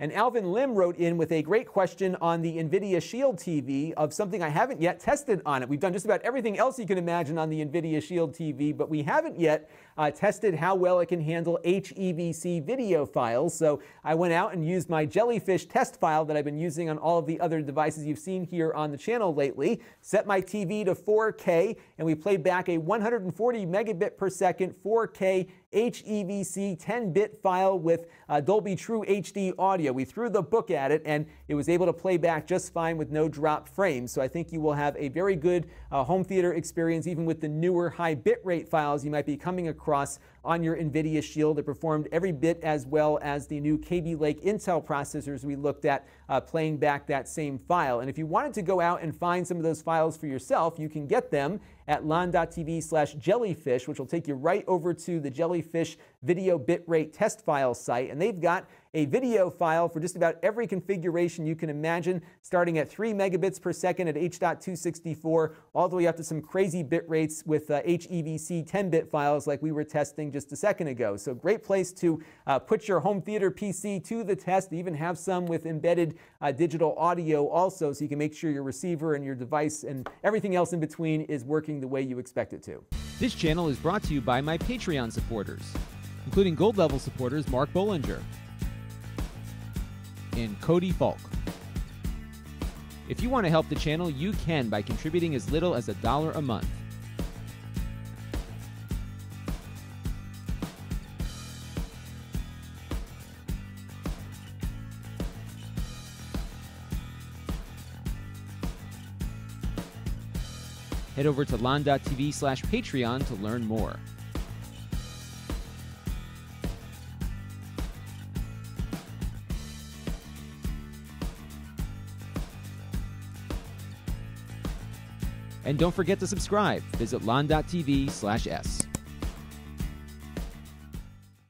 And Alvin Lim wrote in with a great question on the NVIDIA Shield TV of something I haven't yet tested on it. We've done just about everything else you can imagine on the NVIDIA Shield TV, but we haven't yet tested how well it can handle HEVC video files. So I went out and used my Jellyfish test file that I've been using on all of the other devices you've seen here on the channel lately, set my TV to 4K, and we played back a 140 megabit per second 4K HEVC 10-bit file with Dolby TrueHD audio. We threw the book at it, and it was able to play back just fine with no drop frames. So I think you will have a very good home theater experience, even with the newer high bitrate files you might be coming across on your NVIDIA Shield. It performed every bit as well as the new Kaby Lake Intel processors we looked at playing back that same file. And if you wanted to go out and find some of those files for yourself, you can get them at Lon.TV/Jellyfish, which will take you right over to the Jellyfish video bitrate test file site. And they've got a video file for just about every configuration you can imagine, starting at 3 megabits per second at H.264, all the way up to some crazy bitrates with HEVC 10-bit files like we were testing just a second ago. So great place to put your home theater PC to the test. They even have some with embedded digital audio also, so you can make sure your receiver and your device and everything else in between is working the way you expect it to. This channel is brought to you by my Patreon supporters, including gold level supporters Mark Bollinger and Cody Falk. If you want to help the channel, you can by contributing as little as $1 a month. Head over to Lon.TV/Patreon to learn more. And don't forget to subscribe. Visit Lon.TV/S.